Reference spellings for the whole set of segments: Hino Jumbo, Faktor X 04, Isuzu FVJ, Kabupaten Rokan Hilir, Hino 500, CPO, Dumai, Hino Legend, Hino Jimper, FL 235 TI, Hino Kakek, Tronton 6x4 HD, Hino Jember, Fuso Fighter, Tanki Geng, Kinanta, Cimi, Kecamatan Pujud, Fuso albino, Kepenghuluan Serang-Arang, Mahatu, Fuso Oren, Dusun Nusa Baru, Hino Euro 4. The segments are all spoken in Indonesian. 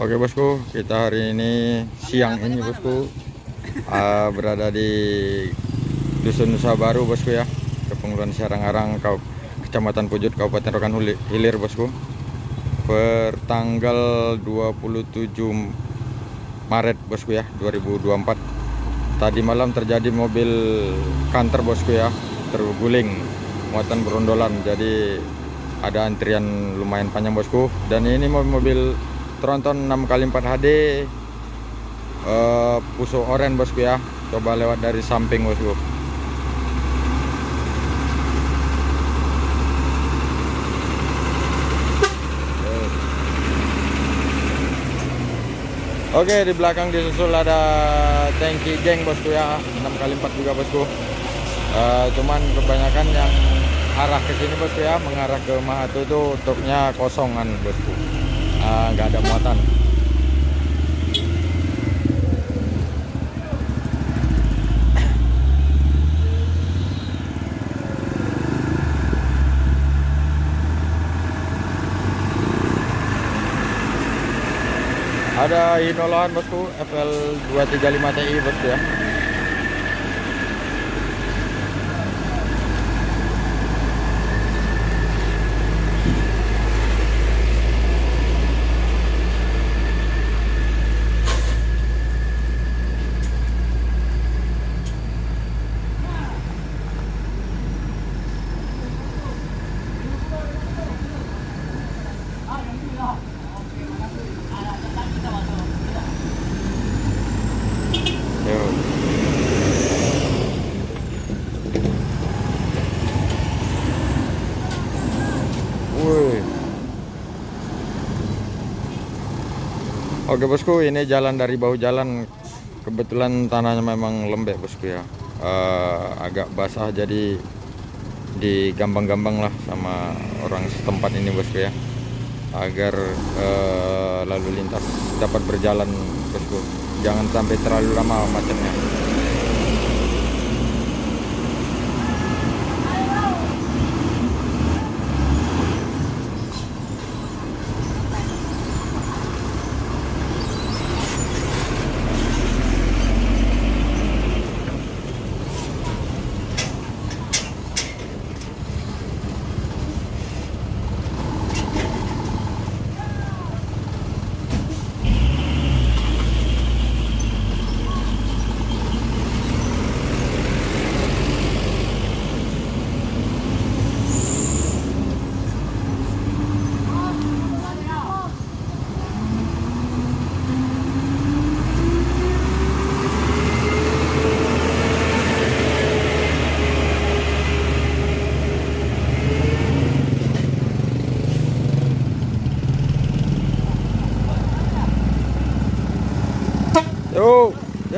Oke bosku, kita hari ini siang ini bosku berada di Dusun Nusa Baru bosku ya, Kepenghuluan Serang-Arang, Kecamatan Pujud, Kabupaten Rokan Hilir bosku. Pertanggal 27 Maret bosku ya, 2024. Tadi malam terjadi mobil kantor bosku ya, terguling muatan berondolan, jadi ada antrian lumayan panjang bosku. Dan ini mobil Tronton 6x4 HD Fuso Oren bosku ya, coba lewat dari samping bosku. Oke, di belakang disusul ada Tanki Geng bosku ya, 6x4 juga bosku. Cuman kebanyakan yang arah ke sini bosku ya, mengarah ke Mahatu itu truknya kosongan bosku, nggak ada muatan. Ada Hino lawan bosku, FL 235 TI bosku ya. Oke bosku, ini jalan dari bahu jalan, kebetulan tanahnya memang lembek bosku ya, agak basah, jadi digambang-gambang lah sama orang setempat ini bosku ya, agar lalu lintas dapat berjalan bosku, jangan sampai terlalu lama macetnya.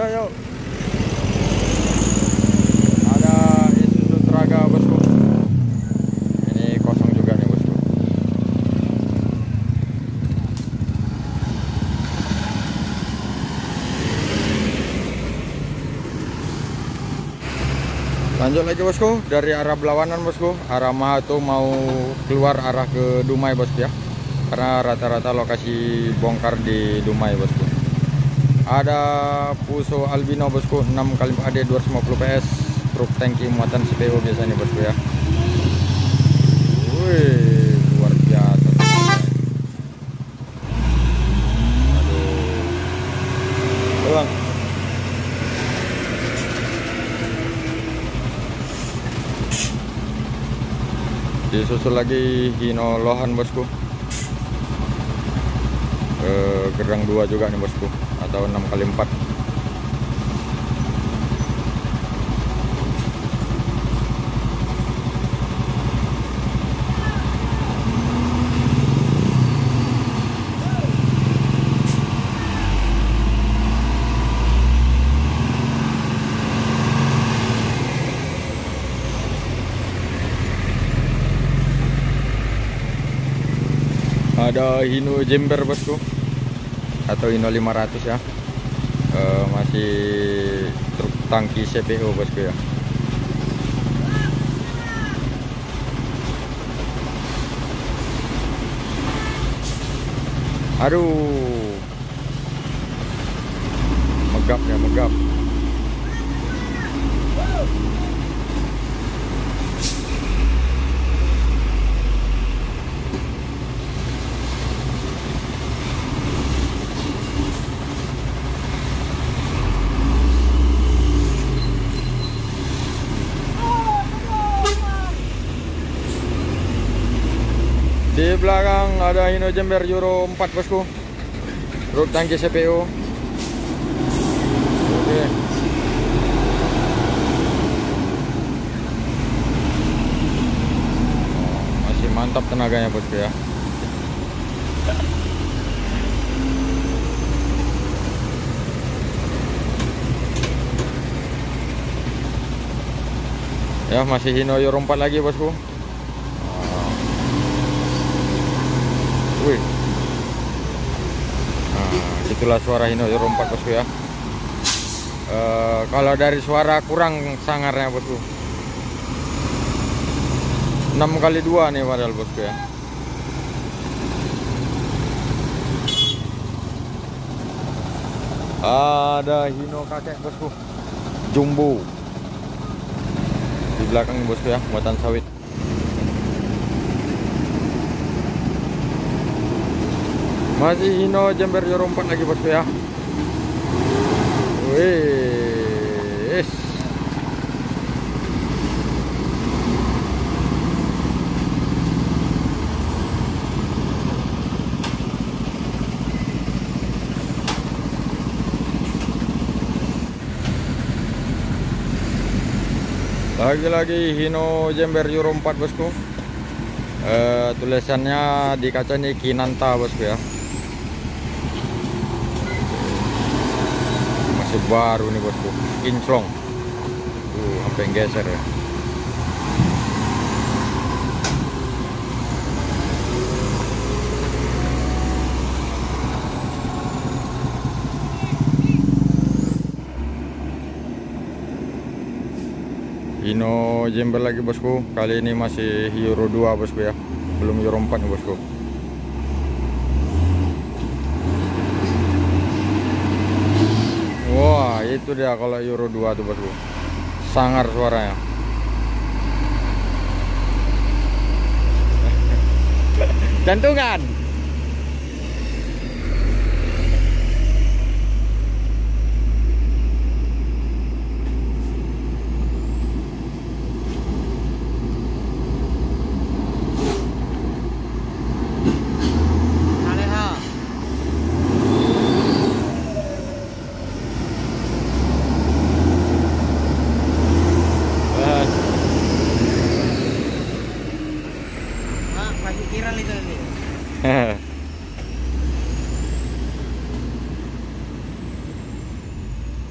Yo. Ada Isuzu Teraga bosku. Ini kosong juga nih bosku. Lanjut lagi bosku, dari arah berlawanan bosku, arah Mahatu mau keluar arah ke Dumai bosku ya, karena rata-rata lokasi bongkar di Dumai bosku. Ada Fuso albino bosku, 6x4 HD 250 PS, truk tangki muatan CPO biasa nih bosku ya. Wih, luar biasa. Aduh. Ulang. Disusul lagi Hino Lohan bosku. Gerdang 2 juga nih bosku, atau 6x4. Ada Hino Jember bosku, atau Hino 500 ya, masih truk tangki CPO bosku ya. Aduh, megap ya, megap. Di belakang ada Hino Jember Euro 4 bosku, truk tangki CPO. Oke. Masih mantap tenaganya bosku ya. Ya masih Hino Euro 4 lagi bosku. Wih. Nah, itulah suara Hino Euro 4 bosku ya. Kalau dari suara kurang sangarnya bosku. 6x2 nih padahal bosku ya. Ada Hino Kakek bosku, Jumbo. Di belakang bosku ya, muatan sawit. Masih Hino Jember Euro 4 lagi bosku ya. Wih, yes. Lagi-lagi Hino Jember Euro 4 bosku. Tulisannya di kaca nih Kinanta bosku ya. Baru nih bosku, kinclong. Sampai geser ya. Hino Jember lagi bosku, kali ini masih Euro 2 bosku ya, belum Euro 4 nih bosku. Wah, itu dia kalau Euro 2 tuh bosku, sangar suaranya. Jantungan.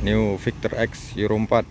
New Faktor X 04.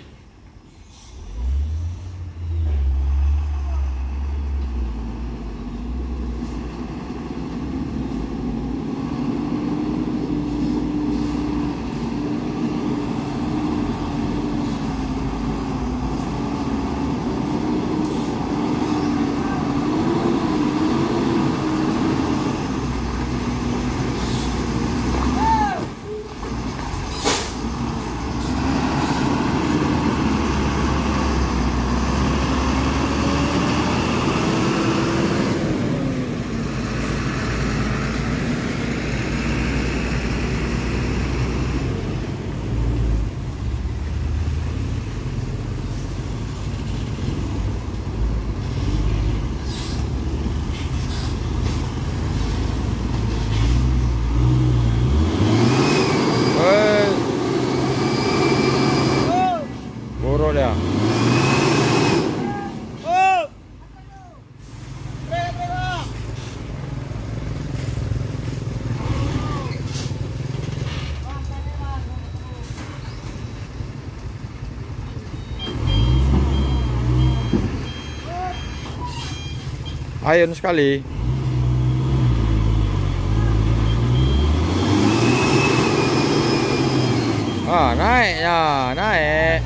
Ayun sekali. Ah, naik ya, naik.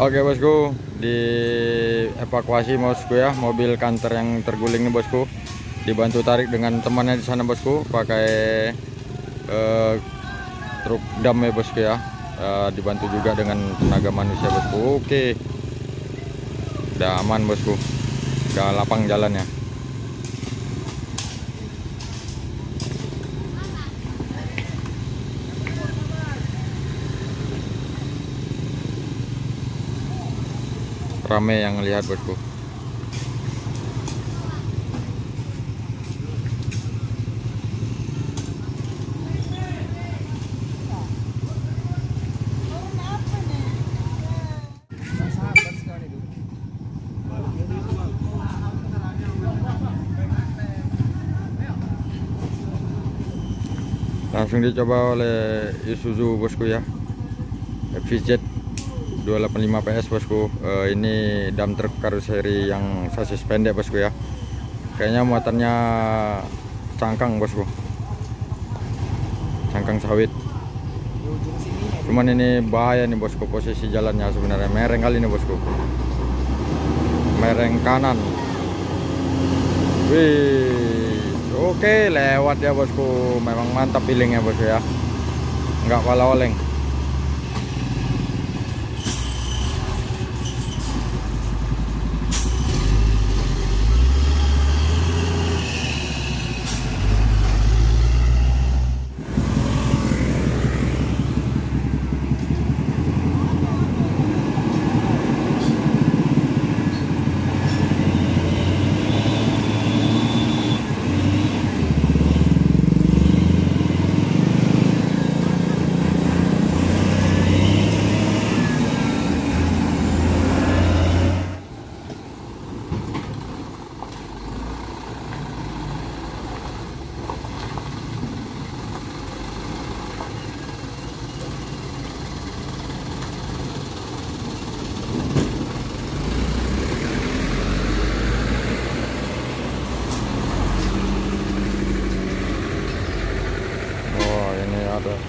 Oke bosku, dievakuasi bosku ya, mobil kantor yang terguling nih bosku, dibantu tarik dengan temannya di sana bosku, pakai truk dam ya bosku ya, dibantu juga dengan tenaga manusia bosku. Oke, udah aman bosku, udah lapang jalannya. Rame yang lihat bosku. Langsung dicoba oleh Isuzu bosku ya, FVJ 285 PS bosku. Ini dump truk karoseri yang sasis pendek bosku ya, kayaknya muatannya cangkang bosku, cangkang sawit. Cuman ini bahaya nih bosku, posisi jalannya sebenarnya mereng kali ini bosku, mereng kanan. Wih, oke, lewat ya bosku, memang mantap feelingnya bosku ya, nggak pala oleng.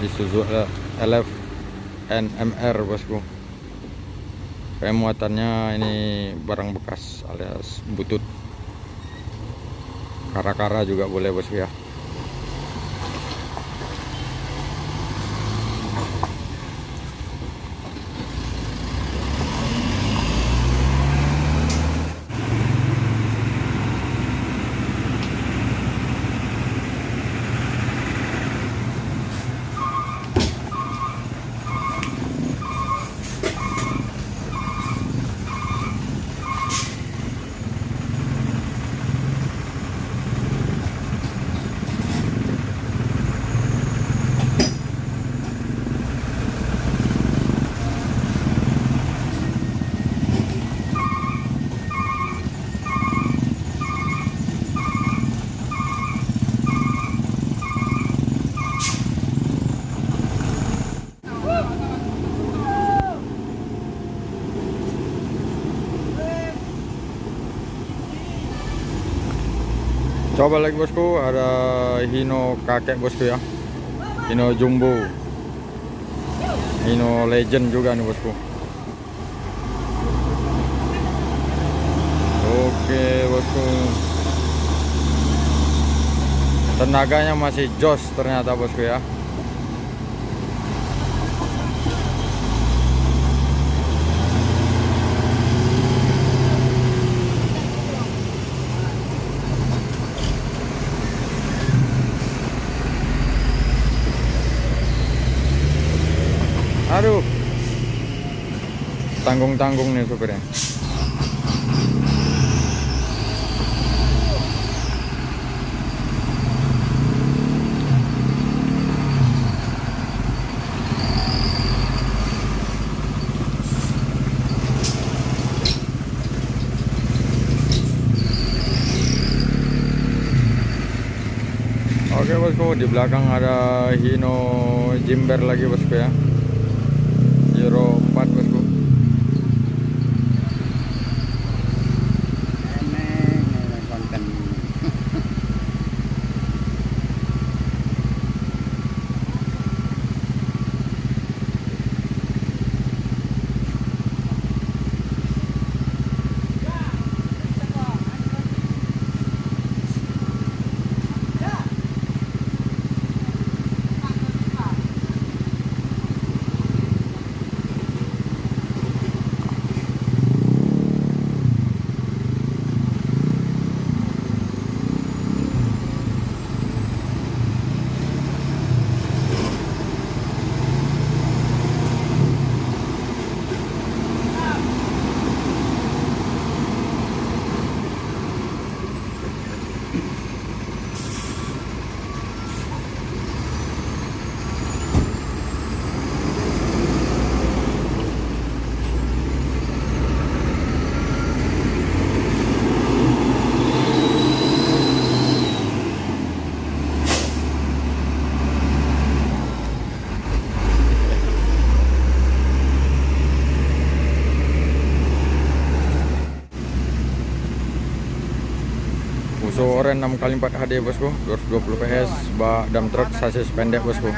Isuzu LF NMR bosku, kayak muatannya ini barang bekas alias butut, kara-kara juga boleh bosku ya. Coba lagi bosku, ada Hino Kakek bosku ya, Hino Jumbo, Hino Legend juga nih bosku. Oke bosku, tenaganya masih jos ternyata bosku ya. Aduh, tanggung-tanggung nih supirnya. Oke bosku, di belakang ada Hino Jimper lagi bosku ya, Euro 4 bosku. Fuso Oren 6x4 HD bosku, 220 PS, bak dam truk sasis pendek bosku.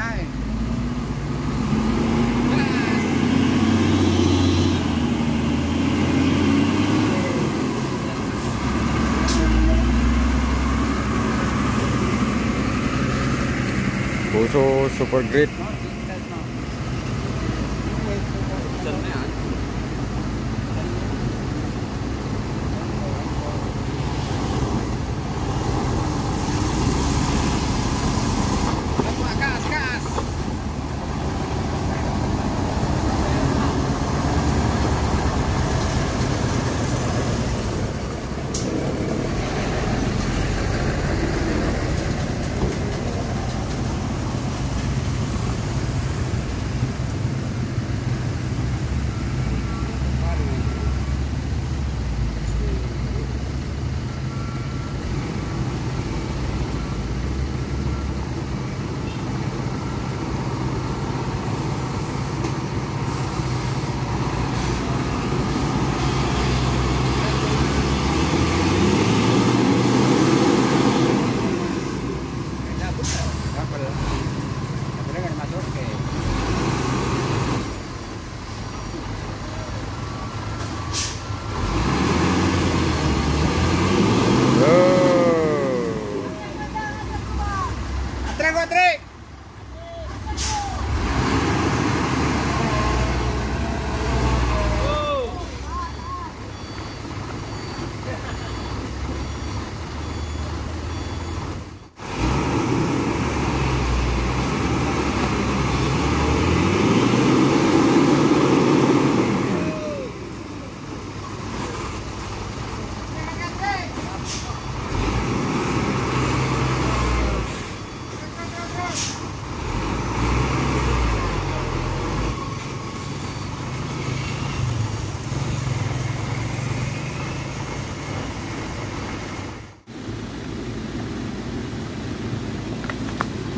Fuso Super Great.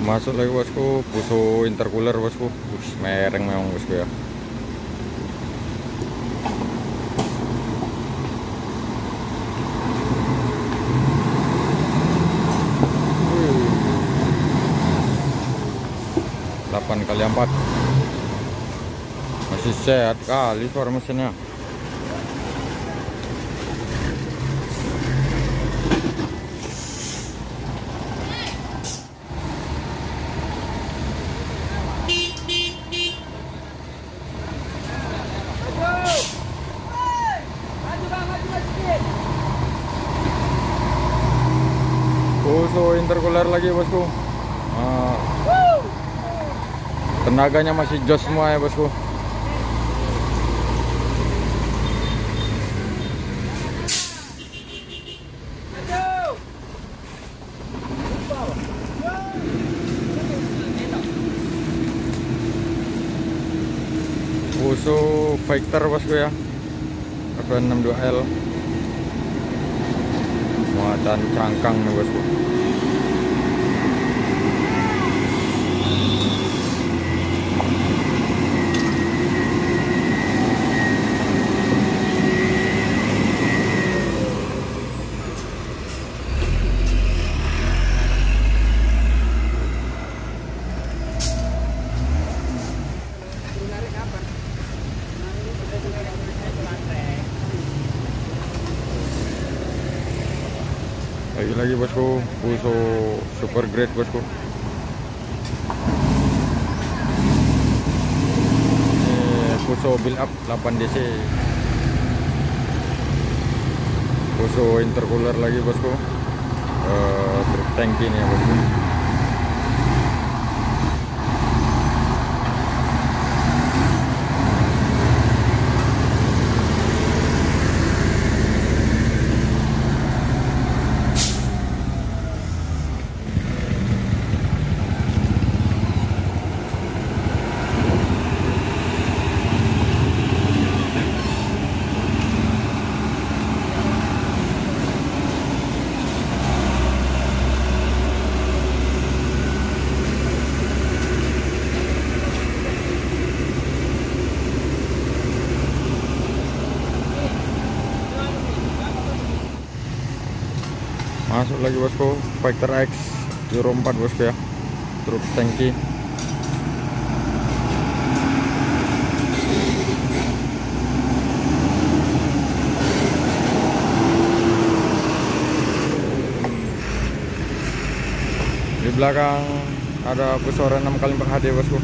Masuk lagi bosku, Fuso intercooler bosku. Ush, mereng memang bosku ya. Wih. 8x4. Masih sehat kali suara mesinnya. Fuso intercooler lagi bosku. Tenaganya masih jos semua ya bosku. Fuso Fighter bosku ya, FL 62L. Muatan cangkang nih bosku. Lagi bosku, Fuso Super Great bosku. Fuso build up 8 DC. Fuso intercooler lagi bosku. Truk tangki nih ya bosku. Masuk lagi bosku, Faktor X 04 bosku ya, truk tangki. Di belakang ada Fuso Oren 6x4 HD bosku.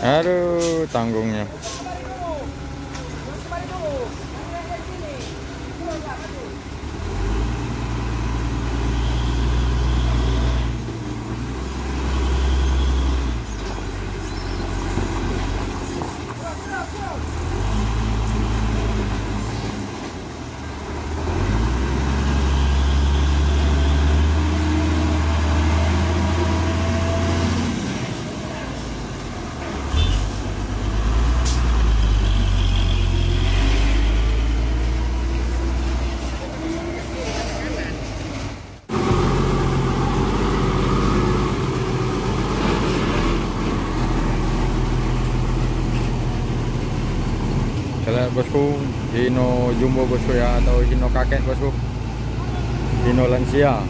Aduh, tanggungnya. Bosku, Hino Jumbo bosku ya, atau Hino Kakek bosku, Hino lansia.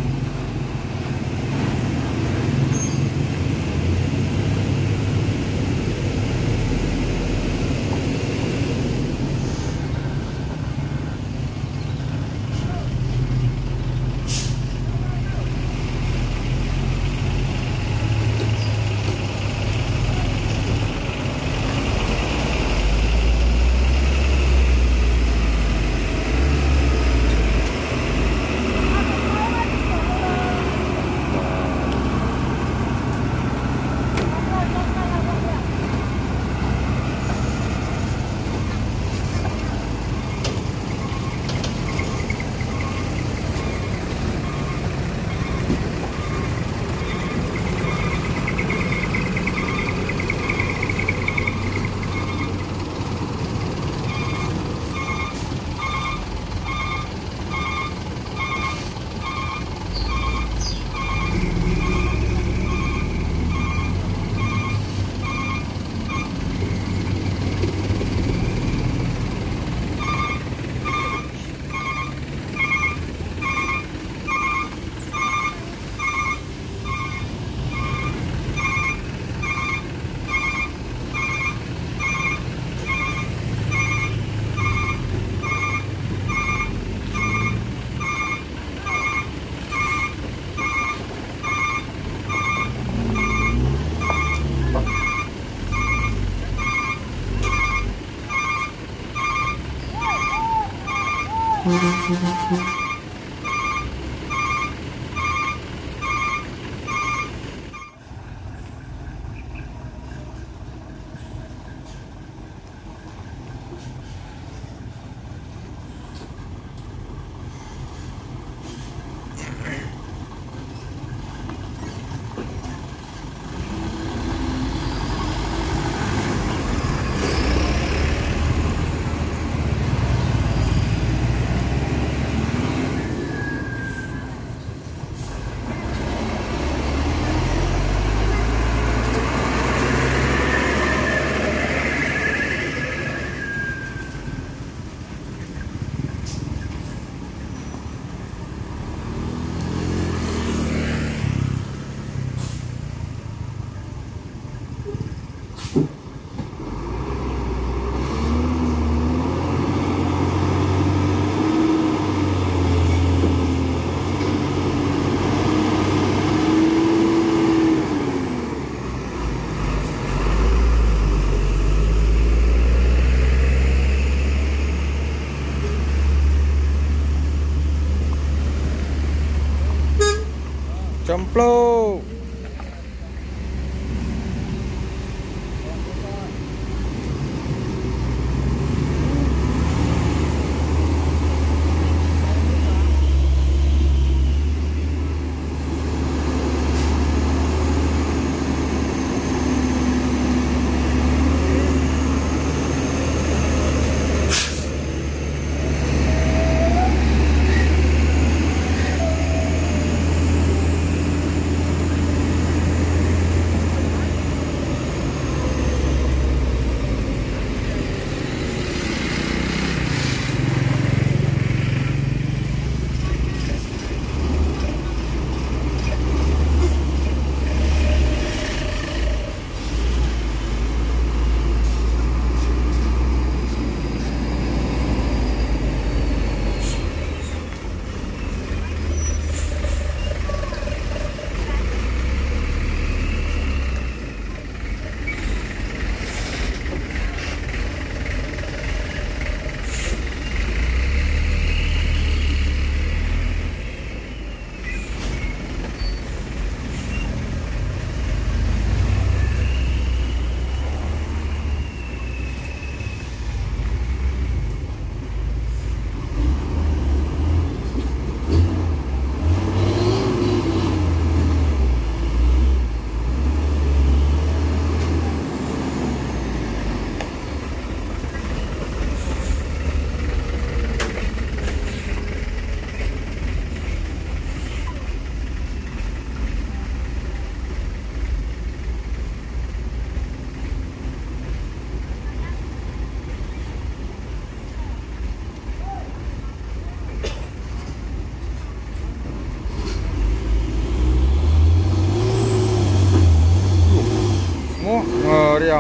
Cemplo.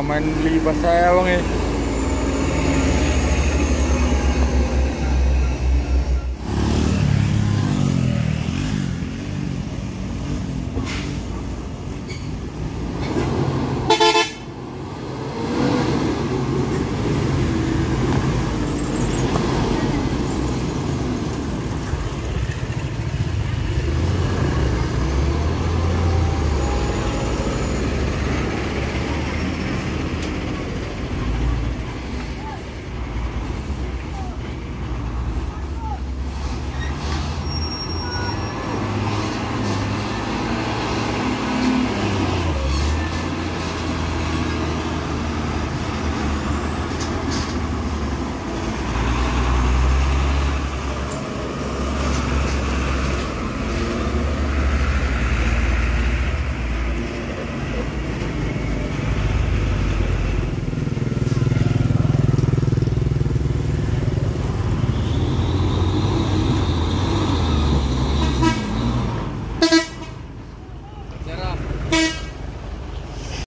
Main beli bahasa elong ya.